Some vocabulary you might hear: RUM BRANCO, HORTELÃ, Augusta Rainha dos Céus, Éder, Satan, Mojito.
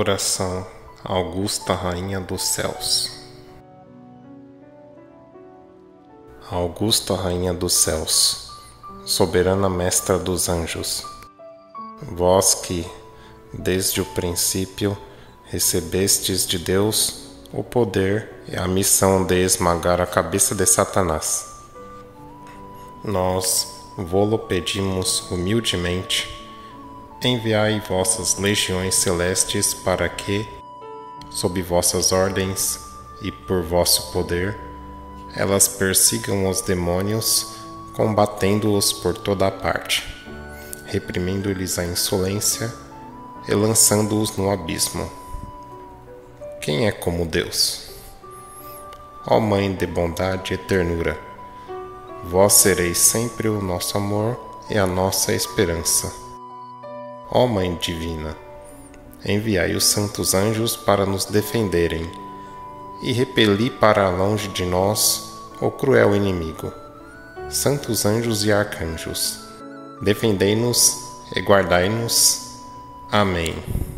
Oração à Augusta Rainha dos Céus. Augusta Rainha dos Céus, soberana mestra dos anjos, vós que, desde o princípio, recebestes de Deus o poder e a missão de esmagar a cabeça de Satanás, nós vô-lo pedimos humildemente. Enviai vossas legiões celestes para que, sob vossas ordens e por vosso poder, elas persigam os demônios, combatendo-os por toda a parte, reprimindo-lhes a insolência e lançando-os no abismo. Quem é como Deus? Ó Mãe de bondade e ternura, vós sereis sempre o nosso amor e a nossa esperança. Ó Mãe Divina, enviai os santos anjos para nos defenderem, e repeli para longe de nós o cruel inimigo. Santos anjos e arcanjos, defendei-nos e guardai-nos. Amém.